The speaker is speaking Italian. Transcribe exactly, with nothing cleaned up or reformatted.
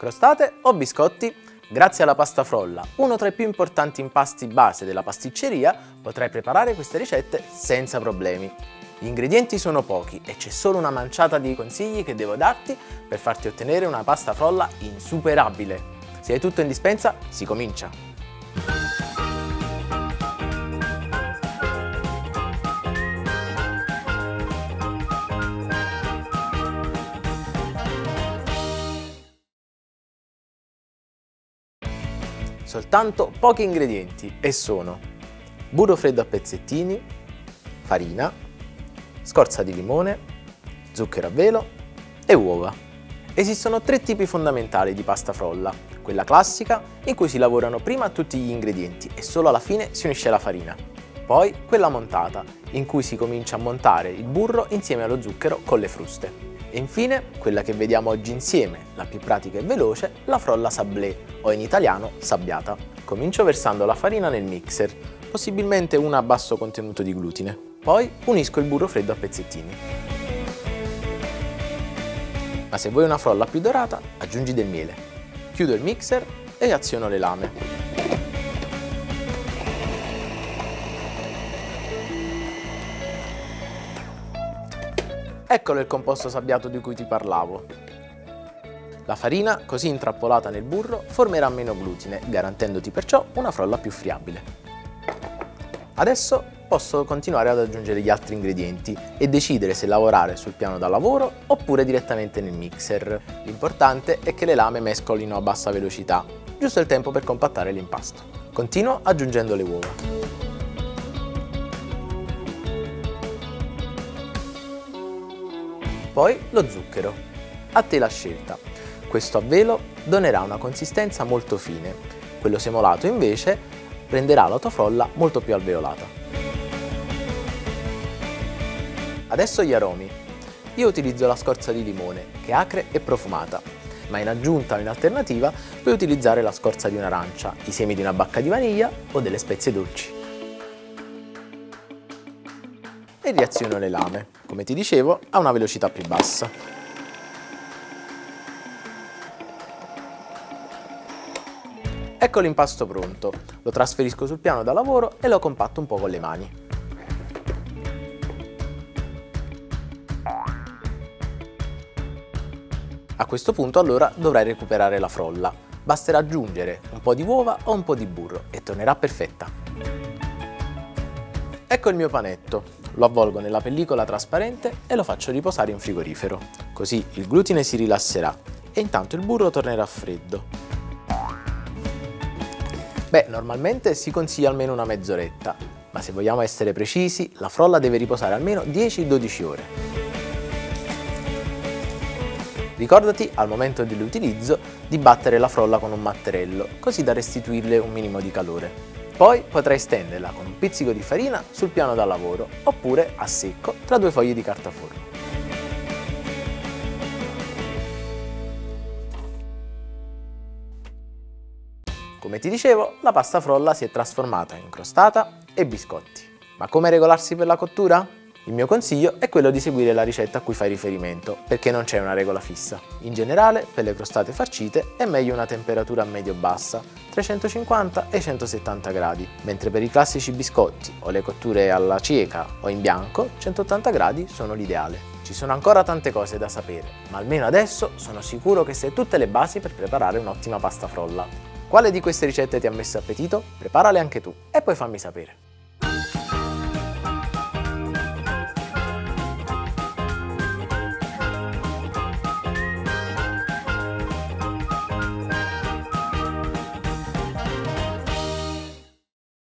crostate o biscotti, grazie alla pasta frolla, uno tra i più importanti impasti base della pasticceria, potrai preparare queste ricette senza problemi. Gli ingredienti sono pochi e c'è solo una manciata di consigli che devo darti per farti ottenere una pasta frolla insuperabile. Se hai tutto in dispensa, si comincia! Soltanto pochi ingredienti e sono burro freddo a pezzettini, farina, scorza di limone, zucchero a velo e uova. Esistono tre tipi fondamentali di pasta frolla, quella classica in cui si lavorano prima tutti gli ingredienti e solo alla fine si unisce la farina, poi quella montata in cui si comincia a montare il burro insieme allo zucchero con le fruste. E infine, quella che vediamo oggi insieme, la più pratica e veloce, la frolla sablé, o in italiano sabbiata. Comincio versando la farina nel mixer, possibilmente una a basso contenuto di glutine. Poi unisco il burro freddo a pezzettini. Ma se vuoi una frolla più dorata, aggiungi del miele. Chiudo il mixer e aziono le lame. Eccolo il composto sabbiato di cui ti parlavo. La farina, così intrappolata nel burro, formerà meno glutine, garantendoti perciò una frolla più friabile. Adesso posso continuare ad aggiungere gli altri ingredienti e decidere se lavorare sul piano da lavoro oppure direttamente nel mixer. L'importante è che le lame mescolino a bassa velocità, giusto il tempo per compattare l'impasto. Continuo aggiungendo le uova. Poi lo zucchero. A te la scelta. Questo a velo donerà una consistenza molto fine. Quello semolato invece renderà la tua frolla molto più alveolata. Adesso gli aromi. Io utilizzo la scorza di limone, che è acre e profumata, ma in aggiunta o in alternativa puoi utilizzare la scorza di un'arancia, i semi di una bacca di vaniglia o delle spezie dolci. E riaziono le lame, come ti dicevo, a una velocità più bassa. Ecco l'impasto pronto, lo trasferisco sul piano da lavoro e lo compatto un po' con le mani. A questo punto allora dovrai recuperare la frolla, basterà aggiungere un po' di uova o un po' di burro e tornerà perfetta. Ecco il mio panetto. Lo avvolgo nella pellicola trasparente e lo faccio riposare in frigorifero. Così il glutine si rilasserà e intanto il burro tornerà freddo. Beh, normalmente si consiglia almeno una mezz'oretta, ma se vogliamo essere precisi, la frolla deve riposare almeno dieci dodici ore. Ricordati, al momento dell'utilizzo, di battere la frolla con un matterello, così da restituirle un minimo di calore. Poi potrai stenderla con un pizzico di farina sul piano da lavoro oppure a secco tra due foglie di carta forno. Come ti dicevo, la pasta frolla si è trasformata in crostata e biscotti. Ma come regolarsi per la cottura? Il mio consiglio è quello di seguire la ricetta a cui fai riferimento, perché non c'è una regola fissa. In generale, per le crostate farcite è meglio una temperatura medio-bassa, tra i centocinquanta e i centosettanta gradi, mentre per i classici biscotti o le cotture alla cieca o in bianco, centottanta gradi sono l'ideale. Ci sono ancora tante cose da sapere, ma almeno adesso sono sicuro che sai tutte le basi per preparare un'ottima pasta frolla. Quale di queste ricette ti ha messo appetito? Preparale anche tu e poi fammi sapere.